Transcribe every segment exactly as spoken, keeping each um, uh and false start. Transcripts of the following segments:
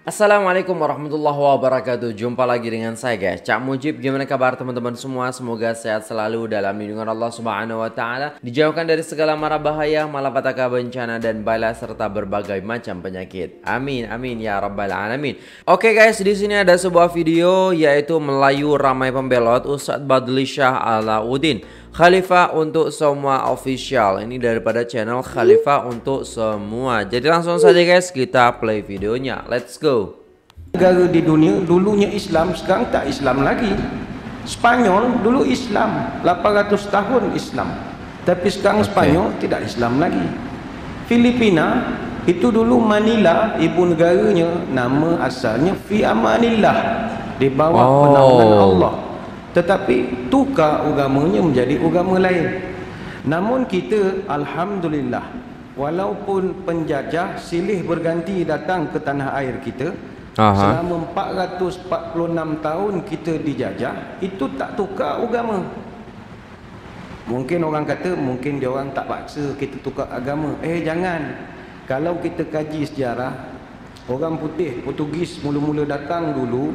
Assalamualaikum warahmatullahi wabarakatuh. Jumpa lagi dengan saya guys, Cak Mujib. Gimana kabar teman-teman semua? Semoga sehat selalu dalam lindungan Allah Subhanahu wa taala, dijauhkan dari segala mara bahaya, malapetaka, bencana dan bala serta berbagai macam penyakit. Amin amin ya rabbal alamin. Oke guys, di sini ada sebuah video yaitu Melayu Ramai Pembelot Ustaz Badlishah Alauddin, Khalifah untuk semua official. Ini daripada channel Khalifah untuk semua. Jadi langsung saja guys, kita play videonya. Let's go. Negara di dunia dulunya Islam, sekarang tak Islam lagi. Spanyol dulu Islam, delapan ratus tahun Islam. Tapi sekarang okay. Spanyol tidak Islam lagi. Filipina itu dulu Manila, ibu negaranya nama asalnya Fi Amanillah, di bawah oh. penaungan Allah. Tetapi tukar agamanya menjadi agama lain. Namun kita alhamdulillah, walaupun penjajah silih berganti datang ke tanah air kita, aha, selama empat ratus empat puluh enam tahun kita dijajah, itu tak tukar agama. Mungkin orang kata, mungkin dia orang tak paksa kita tukar agama. Eh jangan. Kalau kita kaji sejarah, orang putih Portugis mula-mula datang dulu,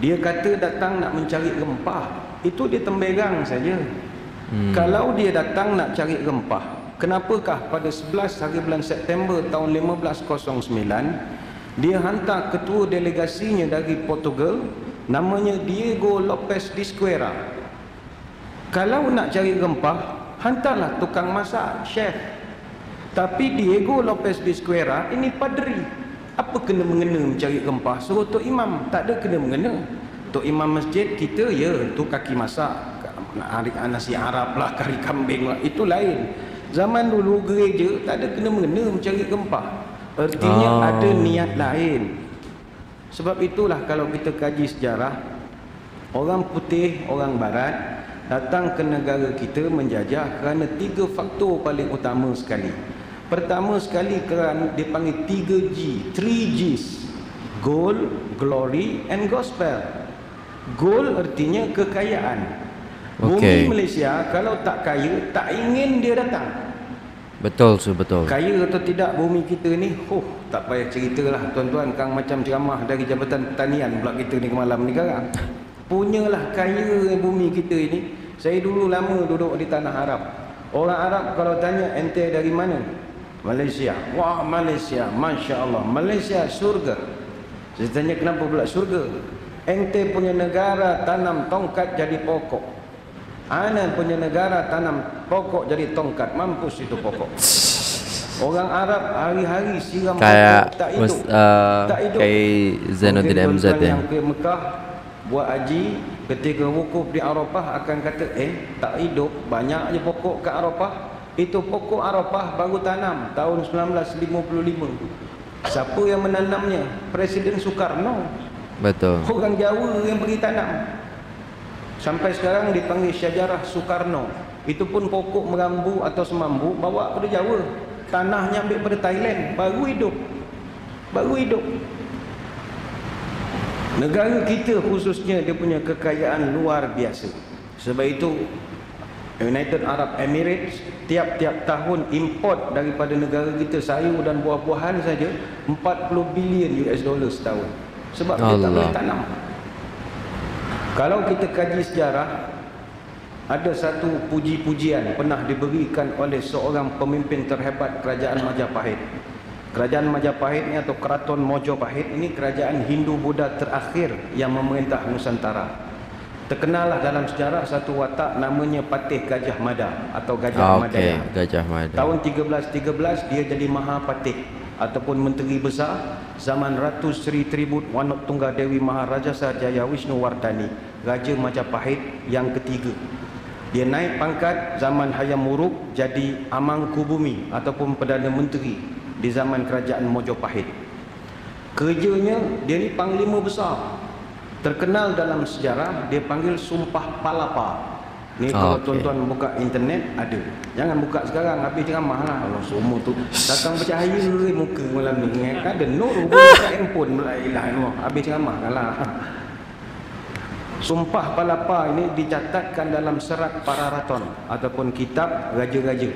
dia kata datang nak mencari rempah, itu dia temberang saja. Hmm. Kalau dia datang nak cari rempah, kenapakah pada sebelas hari bulan September tahun lima belas kosong sembilan dia hantar ketua delegasinya dari Portugal, namanya Diego Lopes de Queira. Kalau nak cari rempah, hantarlah tukang masak, chef. Tapi Diego Lopes de Queira ini padri. Apa kena-mengena mencari rempah? Suruh Tok Imam, tak ada kena-mengena. Tok Imam masjid kita, ya, tu kaki masak, nasi Arab lah, kari kambing lah, itu lain. Zaman dulu gereja tak ada kena-mengena mencari rempah. Artinya oh. ada niat lain. Sebab itulah kalau kita kaji sejarah, orang putih, orang barat datang ke negara kita menjajah kerana tiga faktor paling utama sekali. Pertama sekali kerana dia panggil tiga G, three G's. Gold, Glory and Gospel. Gold artinya kekayaan. Okay. Bumi Malaysia kalau tak kaya, tak ingin dia datang. Betul, so betul. Kaya atau tidak bumi kita ni, oh, tak payah ceritalah tuan-tuan, kang macam ceramah dari Jabatan Pertanian pula kita ni malam ni garang. Punyalah kaya bumi kita ini. Saya dulu lama duduk di tanah Arab. Orang Arab kalau tanya ente dari mana? Malaysia. Wah Malaysia, Masya Allah, Malaysia surga. Saya tanya kenapa pula surga? Ente punya negara tanam tongkat jadi pokok, ana punya negara tanam pokok jadi tongkat. Mampus itu pokok. Orang Arab hari-hari siram kayak pokok, tak hidup, uh, tak hidup. Kayak Zainuddin M Z yang ke Mekah buat haji, ketika wukuf di Arafah akan kata, eh tak hidup, banyak je pokok ke Arafah. Itu pokok Arafah baru tanam tahun seribu sembilan ratus lima puluh lima. Siapa yang menanamnya? Presiden Soekarno. Betul. Orang Jawa yang pergi tanam. Sampai sekarang dipanggil syajarah Soekarno. Itu pun pokok merambu atau semambu bawa ke Jawa. Tanahnya ambil pada Thailand, baru hidup. Baru hidup. Negara kita khususnya dia punya kekayaan luar biasa. Sebab itu United Arab Emirates tiap-tiap tahun import daripada negara kita sayur dan buah-buahan saja empat puluh bilion US dollar setahun. Sebab Allah. Dia tak boleh tanam. Kalau kita kaji sejarah, ada satu puji-pujian pernah diberikan oleh seorang pemimpin terhebat kerajaan Majapahit. Kerajaan Majapahit ni atau Keraton Mojopahit ini kerajaan Hindu Buddha terakhir yang memerintah Nusantara. Terkenallah dalam sejarah satu watak namanya Patih Gajah Mada atau Gajah oh, okay. Mada. Gajah Mada. Tahun seribu tiga ratus tiga belas dia jadi Mahapatih ataupun menteri besar zaman Ratu Sri Tribhuwana Tunggadewi Maharaja Sahaya Wisnuwardani, Raja Majapahit yang ketiga. Dia naik pangkat zaman Hayam Wuruk jadi Amangkubumi ataupun Perdana Menteri di zaman kerajaan Mojopahit. Kerjanya dia ni panglima besar. Terkenal dalam sejarah dia panggil Sumpah Palapa. Ni kalau okay. tuan-tuan buka internet ada. Jangan buka sekarang habis ceramah lah. Allah semua tu datang bercahaya muka malam ni. Kan ada nur buka handphone pula ilah ni. Habis ceramah kalah. Sumpah Palapa ini dicatatkan dalam serat Pararaton ataupun kitab raja-raja.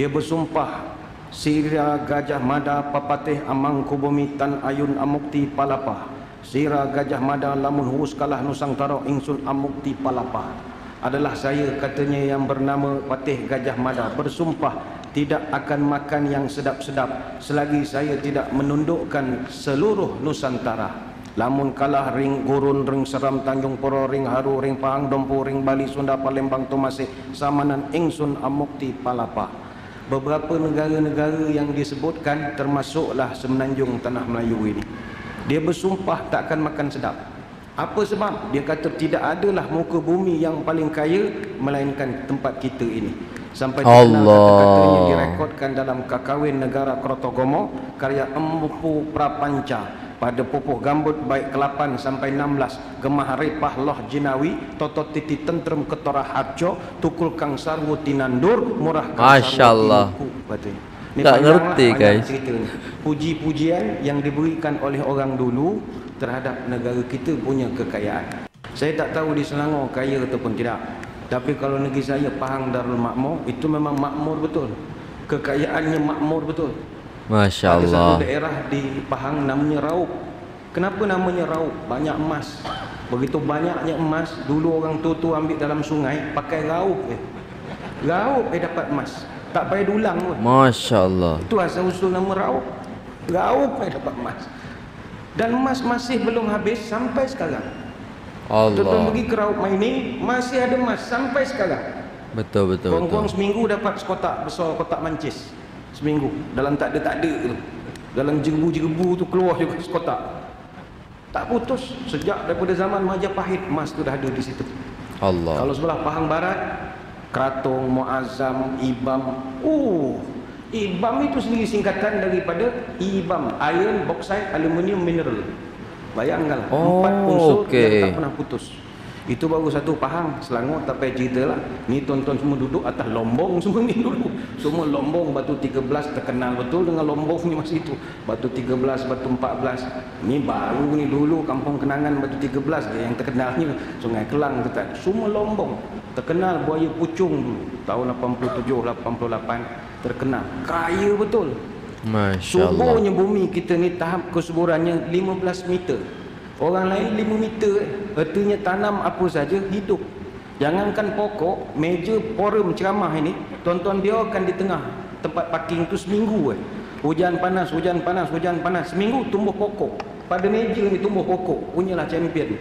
Dia bersumpah Sira Gajah Mada papateh amangkubumi tan ayun amukti palapa. Sira Gajah Mada lamun hurus kalah nusantara ingsun amukti palapa. Adalah saya katanya yang bernama Patih Gajah Mada bersumpah tidak akan makan yang sedap-sedap selagi saya tidak menundukkan seluruh Nusantara. Lamun kalah ring gurun, ring seram, Tanjung Puro, ring haru, ring pahang, dompu, ring Bali, Sunda, Palembang, Tumasik, samanan ingsun amukti palapa. Beberapa negara-negara yang disebutkan termasuklah semenanjung tanah Melayu ini. Dia bersumpah tak akan makan sedap. Apa sebab? Dia kata tidak adalah muka bumi yang paling kaya melainkan tempat kita ini. Sampai kata-katanya direkodkan dalam Kakawin Negara Krotogomo karya Empu Prapanca. Pada pupuh gambut baik kelapan sampai enam belas gemah repah loh jinawi toto titi tentrem ketora harjo tukul kang sarwo tinandur murah kang sarwo tinku. Tak ngerti guys. Puji-pujian yang diberikan oleh orang dulu terhadap negara kita punya kekayaan. Saya tak tahu di Selangor kaya ataupun tidak. Tapi kalau negeri saya Pahang Darul Makmur itu memang makmur betul. Kekayaannya makmur betul. Masya Allah. Ada satu daerah di Pahang namanya Raup. Kenapa namanya Raup? Banyak emas. Begitu banyaknya emas, dulu orang tua tu ambil dalam sungai, pakai raup eh. Raup eh dapat emas. Tak payah dulang pun. Masya Allah. Itu asal usul nama Raup. Raup eh dapat emas. Dan emas masih belum habis sampai sekarang. Allah. Tuan-tuan pergi ke Raup Maini, masih ada emas sampai sekarang. Betul betul. Kurang-kurang seminggu dapat sekotak besar kotak mancis. Seminggu dalam tak ada tak ada tu, dalam jerebu-jerebu tu keluar juga sekotak, tak putus sejak daripada zaman Majapahit emas tu dah ada di situ. Allah. Kalau sebelah Pahang Barat, Keratung, Muazzam, Ibam. Oh, Ibam itu sendiri singkatan daripada Ibam, iron, bauxite, aluminium, mineral. Bayangkan oh, empat unsur okay. yang tak pernah putus. Itu baru satu Pahang. Selangor tak payah cerita lah. Ni tonton semua duduk atas lombong semua ni dulu. Semua lombong batu tiga belas terkenal betul dengan lombong ni masa itu. Batu tiga belas, batu empat belas. Ni baru ni dulu kampung kenangan batu tiga belas dia yang terkenalnya. Sungai Kelang tu tak. Semua lombong. Terkenal buaya pucung dulu. Tahun lapan puluh tujuh lapan puluh lapan terkenal. Kaya betul. Masya Allah. Subuhnya bumi kita ni tahap kesuburannya lima belas meter. Orang lain lima meter, artinya tanam apa saja hidup. Jangankan pokok, meja forum ceramah ini, tonton biarkan di tengah tempat parking tu seminggu. Eh. Hujan panas, hujan panas, hujan panas. Seminggu tumbuh pokok. Pada meja ni tumbuh pokok. Punyalah champion.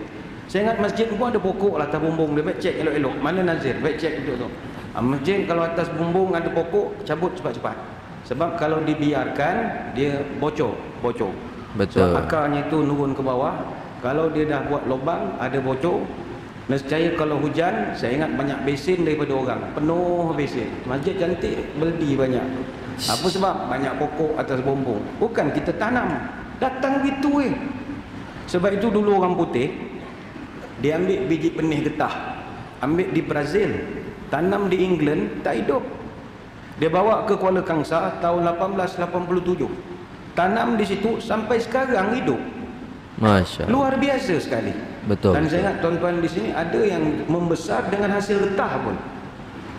Saya ingat masjid pun ada pokok lah atas bumbung. Dia baik cek elok-elok. Mana Nazir? Baik cek duduk tu. Masjid kalau atas bumbung ada pokok, cabut cepat-cepat. Sebab kalau dibiarkan, dia bocor. Bocor. Betul. Sebab akarnya tu nurun ke bawah. Kalau dia dah buat lubang, ada bocor. Nescaya kalau hujan, saya ingat banyak besin daripada orang. Penuh besin. Masjid cantik, beli banyak. Apa sebab? Banyak pokok atas bumbung. Bukan kita tanam. Datang gitu eh. Sebab itu dulu orang putih, dia ambil biji benih getah. Ambil di Brazil. Tanam di England, tak hidup. Dia bawa ke Kuala Kangsar tahun lapan belas lapan puluh tujuh. Tanam di situ sampai sekarang hidup. Masya Allah. Luar biasa sekali. Betul. Dan saya ingat tuan-tuan di sini ada yang membesar dengan hasil getah pun.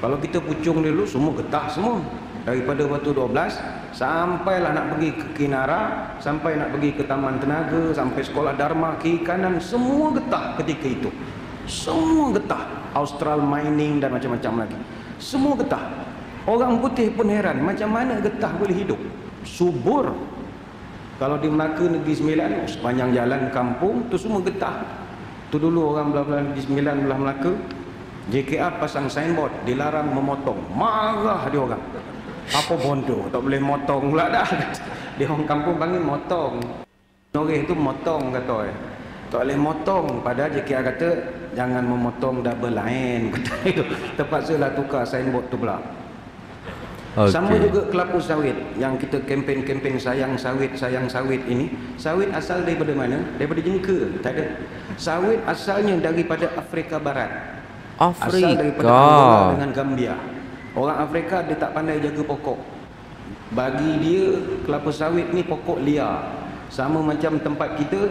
Kalau kita pucung dulu semua getah semua. Daripada batu dua belas sampailah nak pergi ke Kinara, sampai nak pergi ke Taman Tenaga, sampai sekolah Dharma kiri kanan semua getah ketika itu. Semua getah, Austral Mining dan macam-macam lagi. Semua getah. Orang putih pun heran macam mana getah boleh hidup. Subur. Kalau di Melaka Negeri Sembilan, sepanjang jalan kampung tu semua getah. Tu dulu orang belah-belah Negeri Sembilan, belah Melaka, J K R pasang signboard, dilarang memotong. Marah dia orang. Apa bodoh, tak boleh motong pula dah. Dia orang kampung panggil motong. Noreh tu motong kata. Tak boleh motong. Padahal J K R kata, jangan memotong double line. Terpaksalah tukar signboard tu pula. Okay. Sama juga kelapa sawit yang kita kempen-kempen sayang sawit, sayang sawit ini. Sawit asal daripada mana? Daripada jengka, tak ada. Sawit asalnya daripada Afrika Barat. Afrika. Asal daripada Angola dengan Gambia. Orang Afrika dia tak pandai jaga pokok. Bagi dia kelapa sawit ni pokok liar. Sama macam tempat kita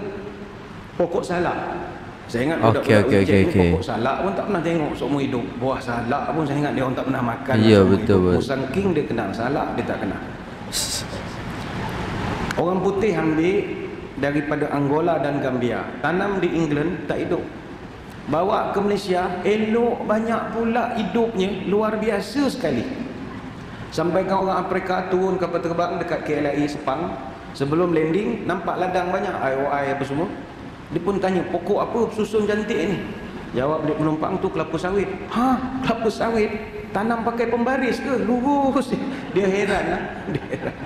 pokok salak. Saya ingat budak-budak okay, okay, okay, okay. pokok salak pun tak pernah tengok seumur hidup. Buah salak pun saya ingat dia orang tak pernah makan. Ya, yeah, betul. Musang King dia kenal salak, dia tak kenal. Orang putih ambil daripada Angola dan Gambia, tanam di England, tak hidup. Bawa ke Malaysia, elok banyak pula hidupnya, luar biasa sekali. Sampai ke orang Afrika, turun kapal terbang dekat K L I A Sepang, sebelum landing nampak ladang banyak, I O I apa semua. Dia pun tanya, pokok apa susun cantik ni? Jawab dia penumpang tu, kelapa sawit. Ha, kelapa sawit? Tanam pakai pembaris ke? Lurus. Dia heran lah. Dia heran.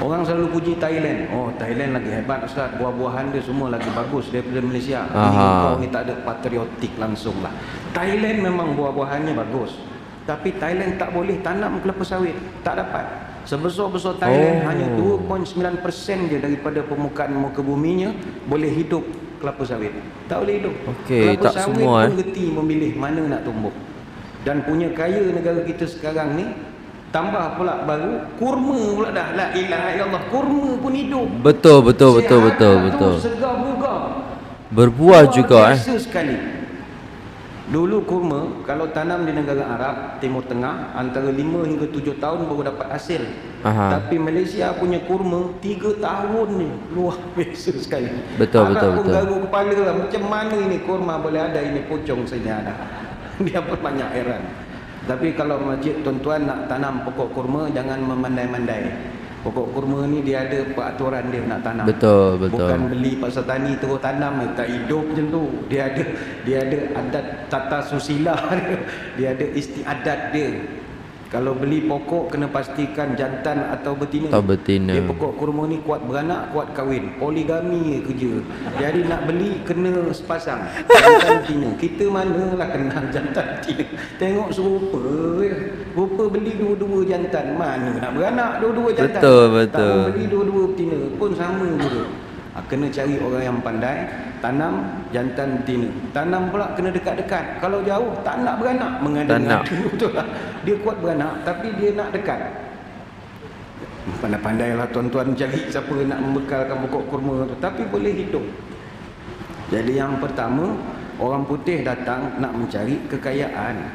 Orang selalu puji Thailand. Oh, Thailand lagi hebat Ustaz. Buah-buahan dia semua lagi bagus daripada Malaysia. Aha. Ini tak ada patriotik langsung lah. Thailand memang buah-buahannya bagus. Tapi Thailand tak boleh tanam kelapa sawit. Tak dapat. Sebesar-besar Thailand, oh, hanya dua perpuluhan sembilan peratus je daripada permukaan muka buminya boleh hidup kelapa sawit. Tak boleh hidup. Okay, kelapa tak sawit semua, pun reti memilih mana nak tumbuh. Dan punya kaya negara kita sekarang ni, tambah pula baru kurma pula dah. La ilaha illallah, kurma pun hidup. Betul betul betul betul betul. Segar bugar. Berbuah juga eh. Sekali. Dulu kurma kalau tanam di negara Arab Timur Tengah antara lima hingga tujuh tahun baru dapat hasil. Aha. Tapi Malaysia punya kurma tiga tahun ni, luar biasa sekali. Betul Arab betul betul. Garu kepala lah, macam mana ini kurma boleh ada, ini pocong saja ada. Dia banyak heran. Tapi kalau masjid tuan-tuan nak tanam pokok kurma, jangan memandai-mandai. Pokok kurma ni dia ada peraturan dia nak tanam. Betul, betul. Bukan beli pasar tani terus tanam, tak hidup macam tu. Dia ada, dia ada adat tata susila dia. Dia ada istiadat dia. Kalau beli pokok kena pastikan jantan atau betina. Atau betina. Dia pokok kurma ni kuat beranak, kuat kahwin. Poligami kerja. Jadi nak beli kena sepasang jantan betina. Kita manalah kenal jantan betina. Tengok serupa. Rupa beli dua-dua jantan, mana nak beranak dua-dua jantan. Betul betul. Tak beli dua-dua betina pun sama juga. Kena cari orang yang pandai tanam jantan betina. Tanam pula kena dekat-dekat. Kalau jauh tak nak beranak, mengada-ngada betul lah. Dia kuat beranak tapi dia nak dekat. Pandai-pandailah tuan-tuan cari siapa nak membekalkan pokok kurma tu, tapi boleh hidup. Jadi yang pertama, orang putih datang nak mencari kekayaan.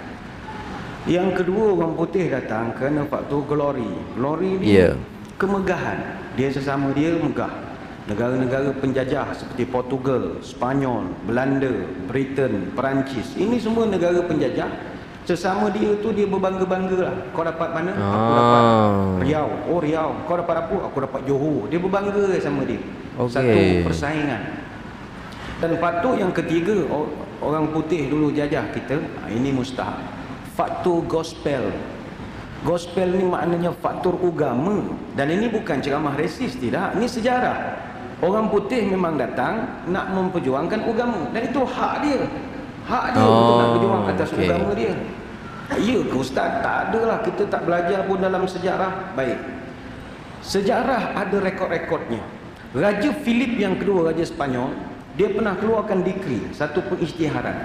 Yang kedua, orang putih datang kerana faktor glory. Glory ni, yeah, kemegahan. Dia sesama dia megah. Negara-negara penjajah seperti Portugal, Spanyol, Belanda, Britain, Perancis, ini semua negara penjajah. Sesama dia tu dia berbangga-bangga lah. Kau dapat mana? Oh. Aku dapat Riau. Oh Riau. Kau dapat apa? Aku dapat Johor. Dia berbangga sama dia. Okay. Satu persaingan. Dan patut yang ketiga, orang putih dulu jajah kita, ini mustahak. Faktor gospel. Gospel ni maknanya faktor agama. Dan ini bukan ceramah resis, tidak. Ini sejarah. Orang putih memang datang nak memperjuangkan agama. Dan itu hak dia. Hak dia, oh, untuk nak berjuang atas, okay, agama dia. Ya ke Ustaz? Tak adalah. Kita tak belajar pun dalam sejarah. Baik. Sejarah ada rekod-rekodnya. Raja Philip yang kedua, Raja Sepanyol, dia pernah keluarkan dekri, satu pengisytiharan.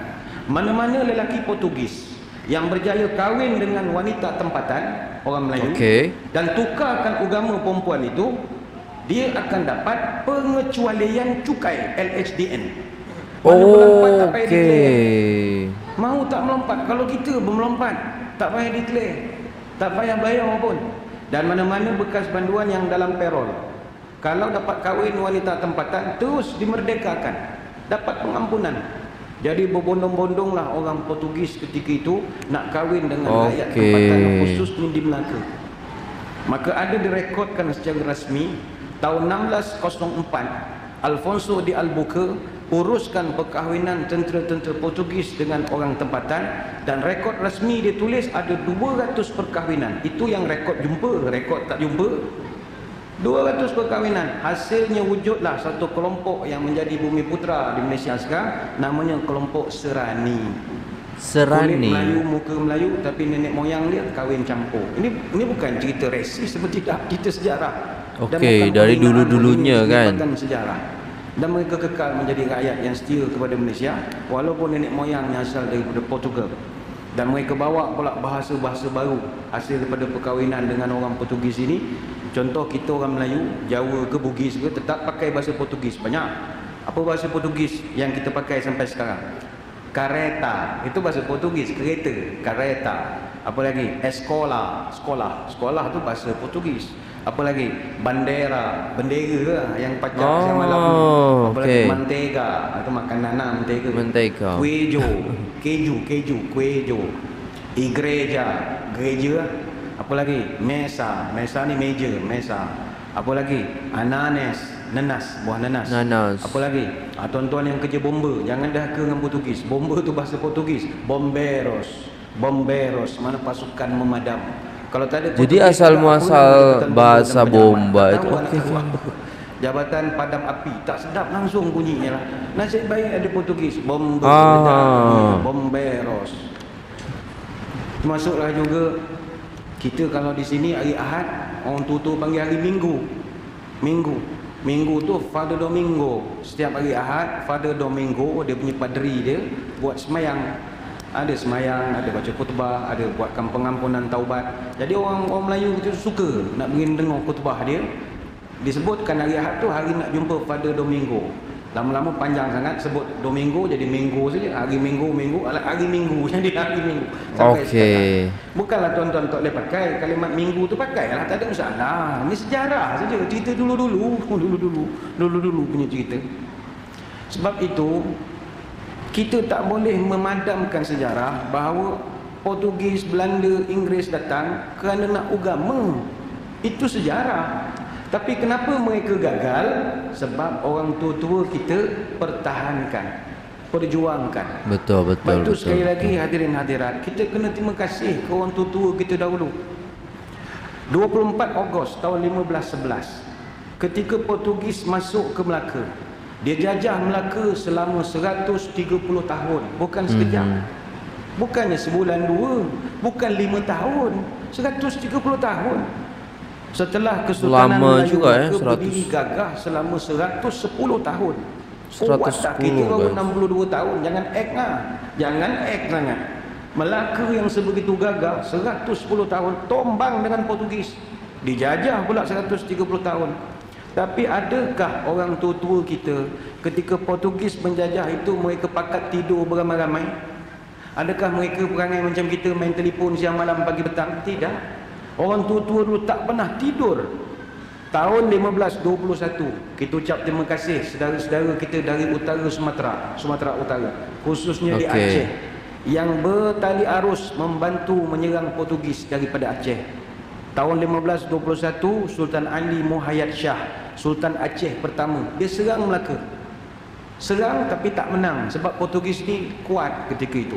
Mana-mana lelaki Portugis yang berjaya kahwin dengan wanita tempatan, orang Melayu, okay, dan tukarkan agama perempuan itu, dia akan dapat pengecualian cukai L H D N. Mana melompat tak payah declare. Mau tak melompat. Kalau kita bermelompat tak payah declare, tak payah bayar pun. Dan mana-mana bekas banduan yang dalam perol, kalau dapat kahwin wanita tempatan, terus dimerdekakan, dapat pengampunan. Jadi berbondong-bondonglah orang Portugis ketika itu nak kahwin dengan, okay, rakyat tempatan, khususnya di Melaka. Maka ada direkodkan secara rasmi tahun enam belas kosong empat, Alfonso de Albuquerque uruskan perkahwinan tentera-tentera Portugis dengan orang tempatan, dan rekod rasmi dia tulis ada dua ratus perkahwinan. Itu yang rekod jumpa, rekod tak jumpa. dua ratus perkahwinan. Hasilnya wujudlah satu kelompok yang menjadi bumi putra di Malaysia sekarang, namanya kelompok Serani. Serani. Kulit Melayu, muka Melayu, tapi nenek moyang dia kahwin campur. Ini ini bukan cerita resis seperti dah, cerita sejarah. Okey, dari dulu-dulunya kan. Sejarah. Dan mereka kekal menjadi rakyat yang setia kepada Malaysia walaupun nenek moyangnya asal daripada Portugal. Dan mereka bawa pula bahasa-bahasa baru hasil daripada perkahwinan dengan orang Portugis ini. Contoh kita orang Melayu, Jawa ke Bugis ke, tetap pakai bahasa Portugis banyak. Apa bahasa Portugis yang kita pakai sampai sekarang? Kareta, itu bahasa Portugis, kereta, kareta. Apa lagi? Escola, sekolah. Sekolah tu bahasa Portugis. apa lagi, bandera, bendera yang pacak oh, siang malam, apa okay. lagi mentega, atau makanan mentega, mentega, kuejo, keju, keju, kuejo, igreja, gereja, apa lagi, mesa, mesa ni meja, mesa, apa lagi, ananas, nenas, buah nenas, nanas. Apa lagi? Ah, tuan-tuan yang kerja bomba, jangan dah ke dengan Portugis. Bomba tu bahasa Portugis. Bombeiros, bombeiros, mana pasukan memadam. Kalau tak ada Portugis, jadi asal muasal bahasa bomba itu. Jabatan padam api, tak sedap langsung bunyinya lah. Nasib baik ada Portugis. Bomba, ah. bombeiros. Masuklah juga kita kalau di sini hari Ahad, orang tua-tua panggil hari Minggu. Minggu. Minggu tu Father Domingo. Setiap hari Ahad Father Domingo, dia punya padri dia buat semayang. Ada semayang, ada baca khutbah, ada buatkan pengampunan taubat. Jadi orang-orang Melayu itu suka nak pergi dengar khutbah dia. Disebutkan hari Ahad tu hari nak jumpa Father Domingo. Lama-lama panjang sangat, sebut Domingo jadi Minggu saja. Hari Minggu, Minggu, hari Minggu jadi hari Minggu. Sampai okay. sekarang. Bukanlah tuan-tuan tak boleh pakai kalimat Minggu tu, pakailah, tak ada masalah. Ini sejarah saja, cerita dulu-dulu, dulu-dulu, dulu-dulu punya cerita. Sebab itu kita tak boleh memadamkan sejarah bahawa Portugis, Belanda, Inggeris datang kerana nak ugama. Itu sejarah. Tapi kenapa mereka gagal? Sebab orang tua-tua kita pertahankan, perjuangkan. Betul, betul. Betul sekali betul, lagi hadirin-hadirat, kita kena terima kasih ke orang tua-tua kita dahulu. dua puluh empat Ogos tahun lima belas sebelas, ketika Portugis masuk ke Melaka, dia jajah Melaka selama seratus tiga puluh tahun, bukan sekejap. Hmm. Bukannya sebulan dua, bukan lima tahun, seratus tiga puluh tahun. Setelah Kesultanan Melayu juga, eh, berdiri gagah selama seratus sepuluh tahun. Kuatlah kita baru enam puluh dua tahun. Jangan act lah, jangan act sangat. Melaka yang sebegitu gagah seratus sepuluh tahun tombang dengan Portugis, dijajah pula seratus tiga puluh tahun. Tapi adakah orang tua-tua kita ketika Portugis menjajah itu mereka pakat tidur beramai-ramai? Adakah mereka perangai macam kita, main telefon siang malam pagi petang? Tidak. Orang tua-tua dulu tak pernah tidur. Tahun lima belas dua puluh satu, kita ucap terima kasih saudara-saudara kita dari utara Sumatera, Sumatera Utara, khususnya okay. di Aceh, yang bertali arus membantu menyerang Portugis daripada Aceh. Tahun lima belas dua puluh satu, Sultan Ali Mughayat Syah, Sultan Aceh pertama, dia serang Melaka. Serang tapi tak menang sebab Portugis ni kuat ketika itu.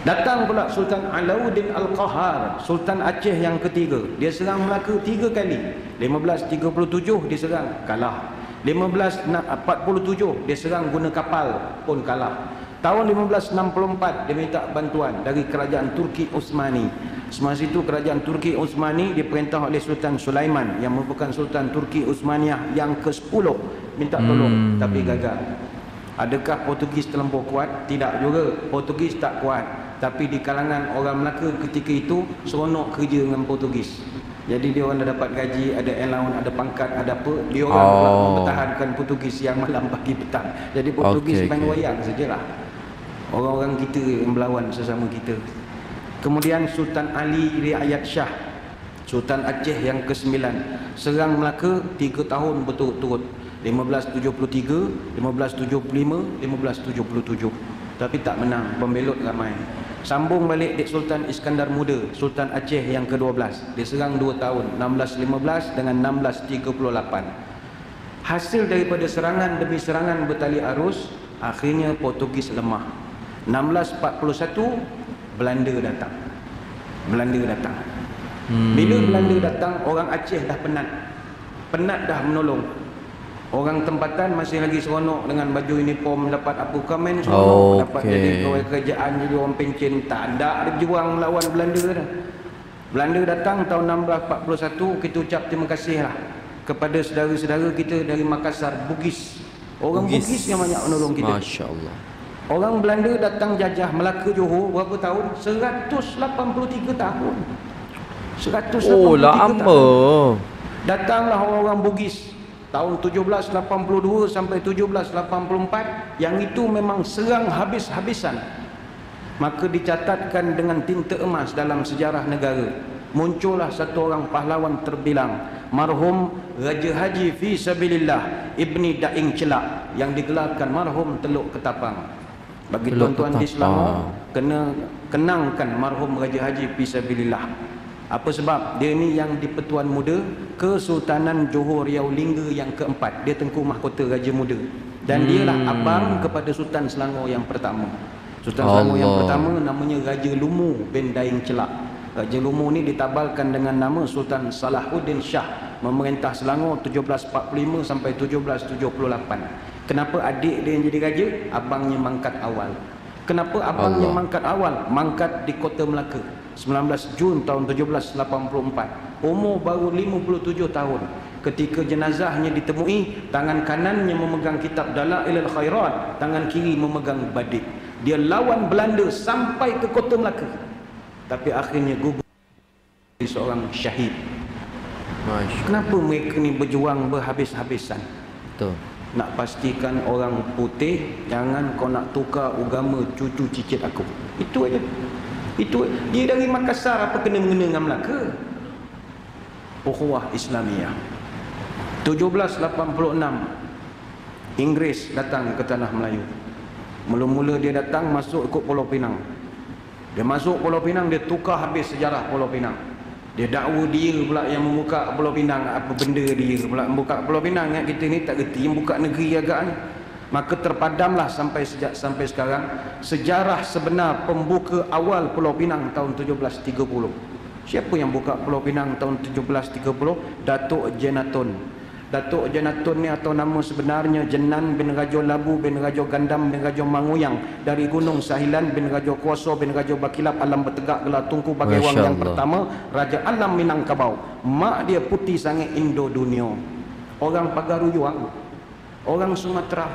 Datang pula Sultan Alauddin Al-Qahar, Sultan Aceh yang ketiga. Dia serang Melaka tiga kali. lima belas tiga puluh tujuh dia serang, kalah. lima belas empat puluh tujuh dia serang guna kapal, pun kalah. Tahun lima belas enam puluh empat dia minta bantuan dari kerajaan Turki Utsmani. Semasa itu kerajaan Turki Utsmani diperintah oleh Sultan Sulaiman, yang merupakan Sultan Turki Utsmaniyah yang ke sepuluh, minta tolong hmm. tapi gagal. Adakah Portugis terlampau kuat? Tidak juga. Portugis tak kuat. Tapi di kalangan orang Melaka ketika itu seronok kerja dengan Portugis. Jadi dia orang dah dapat gaji, ada allowance, ada pangkat, ada apa. Dia orang oh. telah mempertahankan Portugis yang malam pagi petang. Jadi Portugis okay, main okay. wayang sajalah. Orang-orang kita yang melawan sesama kita. Kemudian Sultan Ali Riayat Shah, Sultan Aceh yang kesembilan, serang Melaka tiga tahun berturut-turut. lima belas tujuh puluh tiga, lima belas tujuh puluh lima, lima belas tujuh puluh tujuh. Tapi tak menang, pembelot ramai. Sambung balik dek Sultan Iskandar Muda, Sultan Aceh yang ke dua belas. Dia serang dua tahun, enam belas lima belas dengan enam belas tiga puluh lapan. Hasil daripada serangan demi serangan bertali arus, akhirnya Portugis lemah. enam belas empat puluh satu, Belanda datang. Belanda datang. Hmm. Bila Belanda datang, orang Aceh dah penat. Penat dah menolong. Orang tempatan masih lagi seronok dengan baju uniform, dapat apa komen seronok, oh, okay. dapat jadi pegawai kerajaan, jadi orang pencen, tak ada dia berjuang melawan Belanda dah. Belanda datang tahun enam belas empat puluh satu, kita ucap terima kasihlah kepada saudara-saudara kita dari Makassar, Bugis. Orang Bugis, Bugis yang banyak menolong kita. Masya-Allah. Orang Belanda datang jajah Melaka Johor berapa tahun? seratus lapan puluh tiga tahun. seratus lapan puluh tiga oh, lama. Tahun. Datanglah orang-orang Bugis. Tahun tujuh belas lapan puluh dua sampai tujuh belas lapan puluh empat, yang itu memang serang habis-habisan. Maka dicatatkan dengan tinta emas dalam sejarah negara. muncullah satu orang pahlawan terbilang, marhum Raja Haji Fisabilillah ibni Da'ing Celak, yang digelarkan marhum Teluk Ketapang. Bagi tuan-tuan di Selangor, kena kenangkan marhum Raja Haji Fisabilillah. Apa sebab? Dia ni yang di-Pertuan Muda Kesultanan Johor Riau Lingga yang keempat. Dia Tengku Mahkota Raja Muda. Dan hmm. dialah abang kepada Sultan Selangor yang pertama. Sultan Allah. Selangor yang pertama namanya Raja Lumu bin Da'ing Celak. Raja Lumu ni ditabalkan dengan nama Sultan Salahuddin Shah. Memerintah Selangor seribu tujuh ratus empat puluh lima sampai seribu tujuh ratus tujuh puluh lapan. Kenapa adik dia yang jadi raja? Abangnya mangkat awal. Kenapa abangnya Allah. mangkat awal? Mangkat di Kota Melaka sembilan belas Jun tahun seribu tujuh ratus lapan puluh empat, umur baru lima puluh tujuh tahun. Ketika jenazahnya ditemui, tangan kanannya memegang kitab Dalailul Khairat, tangan kiri memegang badik. Dia lawan Belanda sampai ke Kota Melaka, tapi akhirnya gugur jadi seorang syahid. Masya. Kenapa mereka ni berjuang berhabis-habisan? Betul. Nak pastikan orang putih, jangan kau nak tukar agama cucu cicit aku. Itu aja. Itu dia dari Makassar, apa kena-mengena dengan Melaka? Ukhuwah Islamiyah. Seribu tujuh ratus lapan puluh enam Inggeris datang ke tanah Melayu. Mula-mula dia datang masuk ikut Pulau Pinang. Dia masuk Pulau Pinang, dia tukar habis sejarah Pulau Pinang. Dia dakwa dia pula yang membuka Pulau Pinang. Apa benda dia pula membuka Pulau Pinang? Ingat kita ni tak gerti yang buka negeri agak ni. Maka terpadamlah sampai sejak sampai sekarang sejarah sebenar pembuka awal Pulau Pinang tahun seribu tujuh ratus tiga puluh. Siapa yang buka Pulau Pinang tahun seribu tujuh ratus tiga puluh? Dato' Jenaton. Dato' Jenaton ni atau nama sebenarnya Jenan bin Raja Labu bin Raja Gandam bin Raja Manguyang, dari Gunung Sahilan bin Raja Kwaso bin Raja Bakilap Alam Bertegak Gelar Tungku Bagaiwang yang pertama, Raja Alam Minangkabau. Mak dia putih sangat Indo Dunia, orang Pagaruyuang, orang Sumatera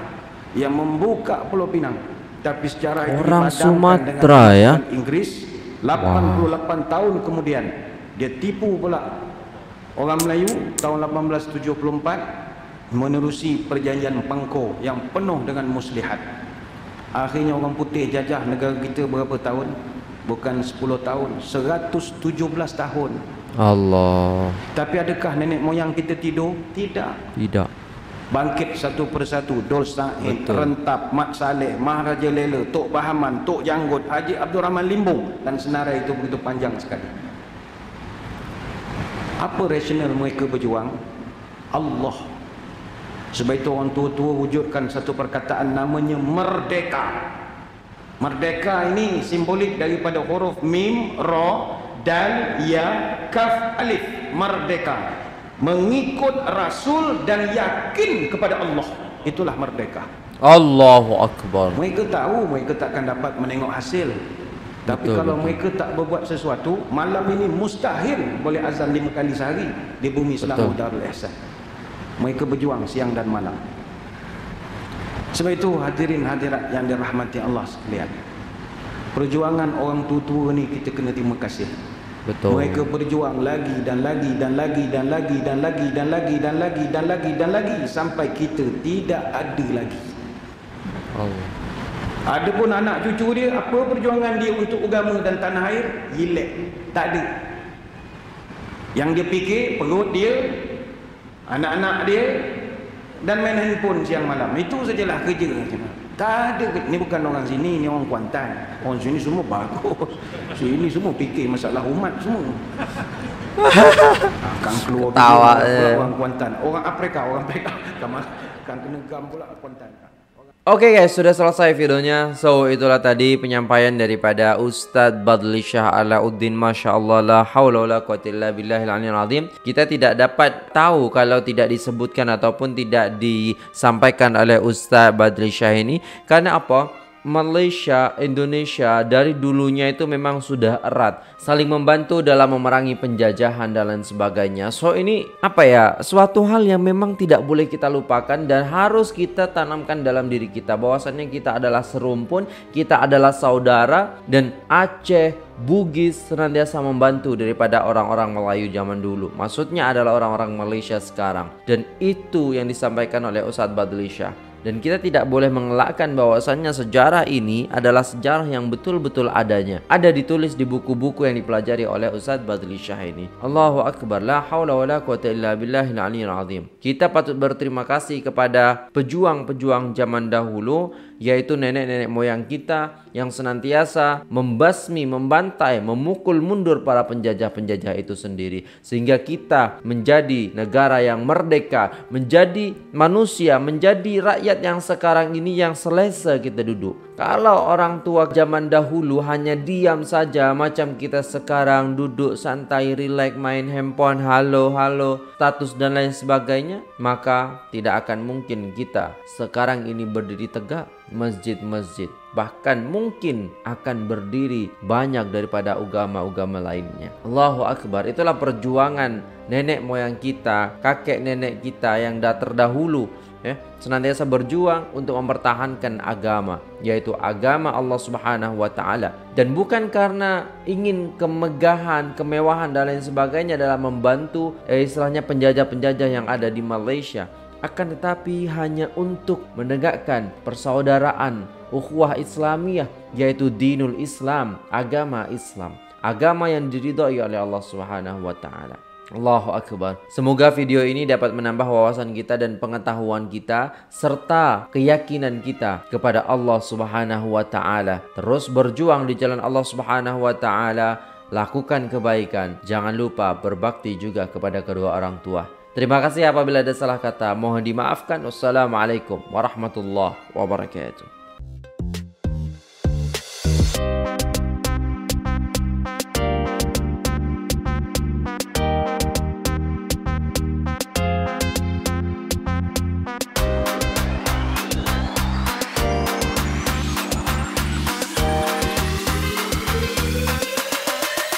yang membuka Pulau Pinang. Tapi secara orang Sumatera ya Inggris lapan puluh lapan wow. tahun kemudian dia tipu pula orang Melayu tahun lapan belas tujuh puluh empat menerusi perjanjian Pangko yang penuh dengan muslihat. Akhirnya orang putih jajah negara kita berapa tahun? Bukan sepuluh tahun, seratus tujuh belas tahun. Allah. Tapi adakah nenek moyang kita tidur? Tidak. Tidak. Bangkit satu persatu, Dol Sa'in, Rentap, Mat Saleh, Maharaja Lela, Tok Bahaman, Tok Janggut, Haji Abdul Rahman Limbung, dan senarai itu begitu panjang sekali. Apa rasional mereka berjuang? Allah. Sebab itu orang tua-tua wujudkan satu perkataan namanya merdeka. Merdeka ini simbolik daripada huruf mim, ra, dal, ya, kaf, alif. Merdeka, mengikut Rasul dan yakin kepada Allah, itulah merdeka. Allahu Akbar. Mereka tahu mereka takkan dapat menengok hasil, tapi betul, kalau betul. mereka tak berbuat sesuatu, malam ini mustahil boleh azan lima kali sehari di bumi Selangor Darul Ihsan. Mereka berjuang siang dan malam. Sebab itu hadirin hadirat yang dirahmati Allah sekalian, perjuangan orang tua-tua ni kita kena terima kasih. Betul. Mereka berjuang lagi dan lagi dan lagi dan lagi dan lagi dan lagi dan lagi dan lagi dan lagi sampai kita tidak ada lagi. Allah. Adapun anak cucu dia, apa perjuangan dia untuk agama dan tanah air? Hilang. Tak ada. Yang dia fikir perut dia, anak-anak dia, dan main handphone siang malam. Itu sajalah kerja. Tak ada. Ni bukan orang sini, ni orang Kuantan. Orang sini semua bagus. Sini semua fikir masalah umat semua. Akan keluar ketawa, eh. orang Kuantan. Orang Afrika, orang Afrika. Kan kena gam pula Kuantan. Oke okay guys, sudah selesai videonya. So itulah tadi penyampaian daripada Ustaz Badlishah Alauddin. Masya Allah, la haula wala quwwata illa billahil aliyil azim. Kita tidak dapat tahu kalau tidak disebutkan ataupun tidak disampaikan oleh Ustaz Badlishah ini. Karena apa? Malaysia, Indonesia dari dulunya itu memang sudah erat, saling membantu dalam memerangi penjajahan dan lain sebagainya. So ini apa ya, suatu hal yang memang tidak boleh kita lupakan dan harus kita tanamkan dalam diri kita, bahwasannya kita adalah serumpun, kita adalah saudara, dan Aceh, Bugis senantiasa membantu daripada orang-orang Melayu zaman dulu. Maksudnya adalah orang-orang Malaysia sekarang. Dan itu yang disampaikan oleh Ustaz Badlishah. Dan kita tidak boleh mengelakkan bahwasannya sejarah ini adalah sejarah yang betul-betul adanya. Ada ditulis di buku-buku yang dipelajari oleh Ustaz Badlishah ini. Allahu Akbar, la hawla wa la quwata illa billahil aliyil azim. Kita patut berterima kasih kepada pejuang-pejuang zaman dahulu, yaitu nenek-nenek moyang kita yang senantiasa membasmi, membantai, memukul mundur para penjajah-penjajah itu sendiri. Sehingga kita menjadi negara yang merdeka, menjadi manusia, menjadi rakyat yang sekarang ini yang selesa kita duduk. Kalau orang tua zaman dahulu hanya diam saja, macam kita sekarang duduk santai, rileks, main handphone, halo-halo, status dan lain sebagainya, maka tidak akan mungkin kita sekarang ini berdiri tegak. Masjid-masjid bahkan mungkin akan berdiri banyak daripada agama-agama lainnya. Allahu Akbar, itulah perjuangan nenek moyang kita, kakek nenek kita yang dah terdahulu, ya, senantiasa berjuang untuk mempertahankan agama, yaitu agama Allah Subhanahu wa Ta'ala. Dan bukan karena ingin kemegahan, kemewahan dan lain sebagainya dalam membantu eh, istilahnya penjajah-penjajah yang ada di Malaysia, akan tetapi hanya untuk menegakkan persaudaraan ukhuwah Islamiyah, yaitu dinul Islam, agama Islam, agama yang diridhai oleh Allah Subhanahu wa Ta'ala. Allahu Akbar. Semoga video ini dapat menambah wawasan kita dan pengetahuan kita serta keyakinan kita kepada Allah Subhanahu wa Ta'ala. Terus berjuang di jalan Allah Subhanahu wa Ta'ala, lakukan kebaikan, jangan lupa berbakti juga kepada kedua orang tua. Terima kasih, apabila ada salah kata mohon dimaafkan. Wassalamualaikum warahmatullahi wabarakatuh.